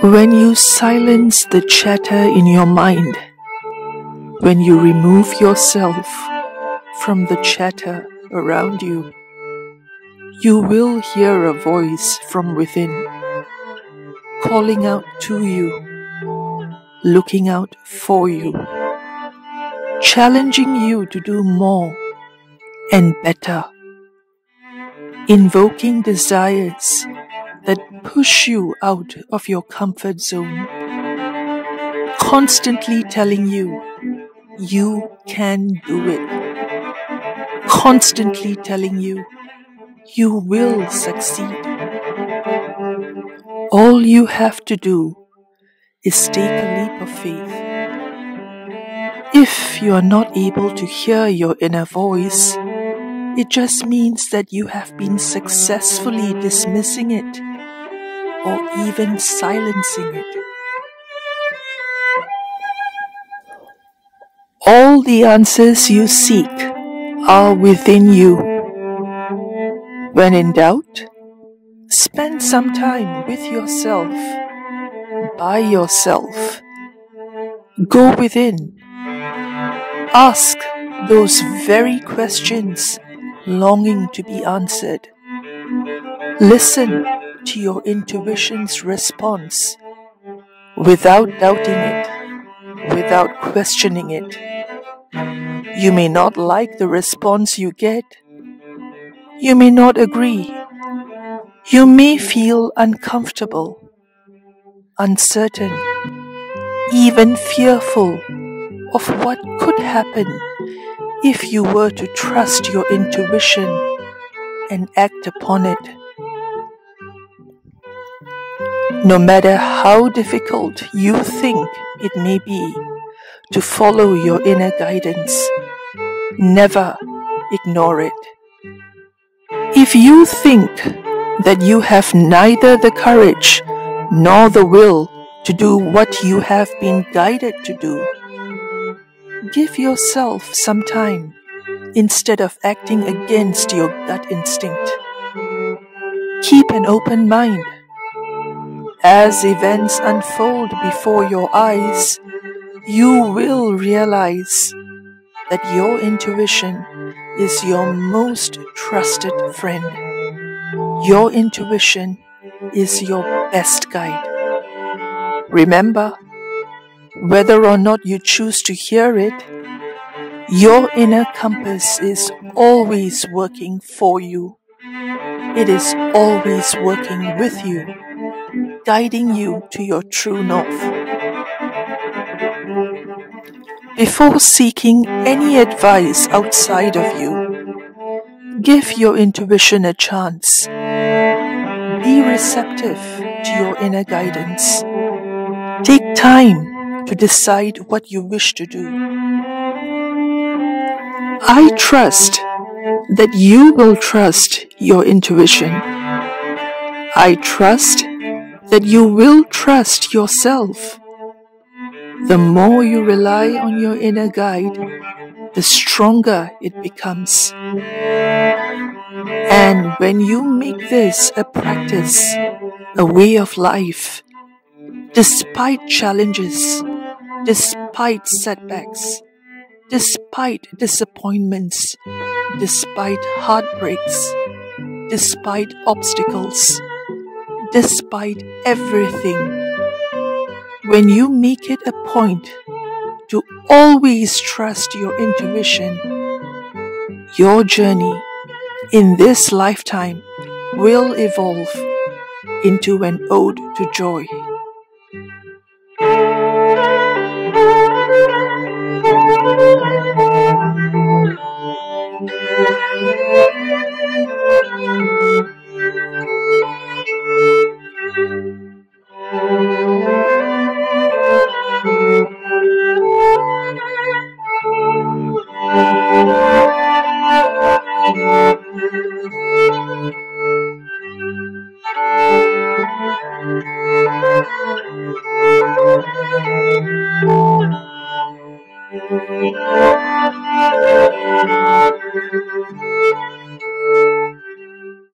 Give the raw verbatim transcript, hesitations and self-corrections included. When you silence the chatter in your mind, when you remove yourself from the chatter around you, you will hear a voice from within, calling out to you, looking out for you, challenging you to do more and better, invoking desires that push you out of your comfort zone, constantly telling you, you can do it, constantly telling you, you will succeed. All you have to do is take a leap of faith. If you are not able to hear your inner voice, it just means that you have been successfully dismissing it or even silencing it. All the answers you seek are within you. When in doubt, spend some time with yourself, by yourself. Go within. Ask those very questions longing to be answered. Listen to your intuition's response without doubting it, without questioning it. You may not like the response you get. You may not agree. You may feel uncomfortable, uncertain, even fearful of what could happen if you were to trust your intuition and act upon it. No matter how difficult you think it may be to follow your inner guidance, never ignore it. If you think that you have neither the courage nor the will to do what you have been guided to do, give yourself some time instead of acting against your gut instinct. Keep an open mind. As events unfold before your eyes, you will realize that your intuition is your most trusted friend. Your intuition is your best guide. Remember, whether or not you choose to hear it, your inner compass is always working for you. It is always working with you, guiding you to your true north. Before seeking any advice outside of you, give your intuition a chance. Be receptive to your inner guidance. Take time to decide what you wish to do. I trust that you will trust your intuition. I trust that you will trust yourself. The more you rely on your inner guide, the stronger it becomes. And when you make this a practice, a way of life, despite challenges, despite setbacks, despite disappointments, despite heartbreaks, despite obstacles, despite everything, when you make it a point to always trust your intuition, your journey in this lifetime will evolve into an ode to joy.